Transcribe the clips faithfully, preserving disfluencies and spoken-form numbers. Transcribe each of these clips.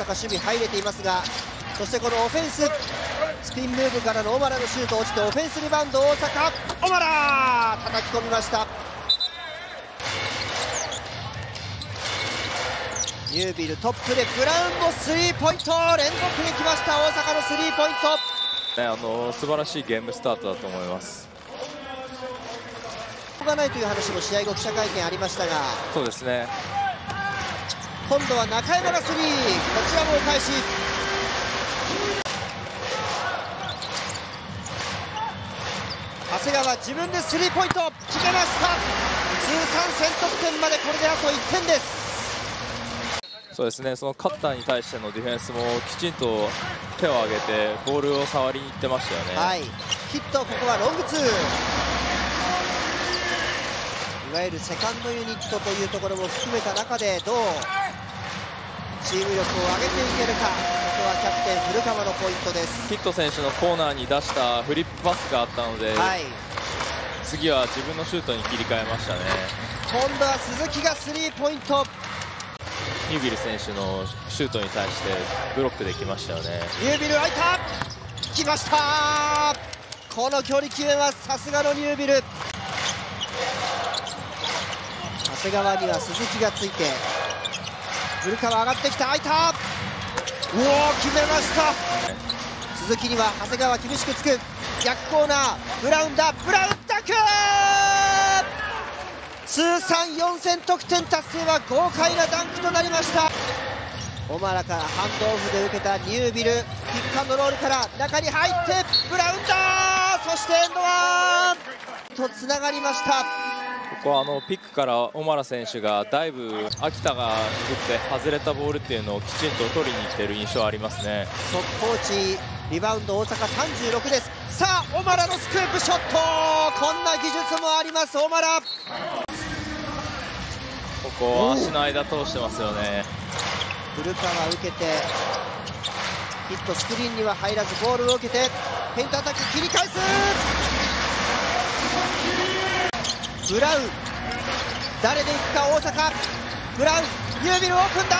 とか守備入れていますが、そしてこのオフェンス、スピンムーブからのオマラのシュート落ちて、オフェンスリバウンド大阪、オマラ叩き込みました。ニュービルトップでグラウンドスリーポイント、連続できました大阪のスリーポイント、ね、あの素晴らしいゲームスタートだと思います。動かないという話も試合後記者会見ありましたが、そうですね、今度は中山がスリー、こちらもお返し。長谷川自分でスリーポイント決めました。通算戦得点までこれであといってんです。そうですね、そのカッターに対してのディフェンスもきちんと手を上げてボールを触りに行ってましたよね。はい、ヒット、ここはロングツー、いわゆるセカンドユニットというところも含めた中でどうチーム力を上げていけるか、ここはキャプテン古川のポイントです。ヒット選手のコーナーに出したフリップパスがあったので、はい、次は自分のシュートに切り替えましたね。今度は鈴木がスリーポイント、ニュービル選手のシュートに対してブロックできましたよね。ニュービル空いた、来ました、この距離決めはさすがのニュービル。長谷川には鈴木がついて、古川上がってきた、空いた、うおー決めました。鈴木には長谷川厳しくつく、逆コーナー、ブラウンだ、ブラウンダクー、通算よんせん得点達成は豪快なダンクとなりました。オマラからハンドオフで受けたニュービル、ピックアンドロールから中に入ってブラウンダー、そしてエンドワンとつながりました。ここはあのピックからオマラ選手がだいぶ秋田が打って外れたボールっていうのをきちんと取りにいっている印象ありますね。速攻値、リバウンド大阪さんじゅうろくです。さあオマラのスクープショット、こんな技術もありますオマラ。ここ足の間通してますよね。古川受けてヒット、スクリーンには入らずボールを受けてペイントアタック切り返す、ブラウン誰でいくか大阪、ブラウンニュービルオープンだ、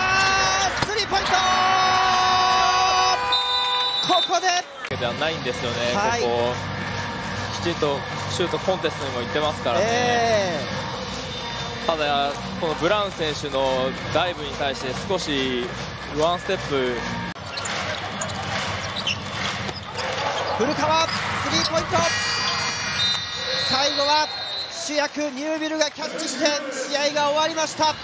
スリーポイント、ここでではないんですよね、はい、ここきちんとシュートコンテストにも行ってますからね。えーただ、このブラウン選手のダイブに対して少しワンステップ、古川、スリーポイント、最後は主役ニュービルがキャッチして試合が終わりました。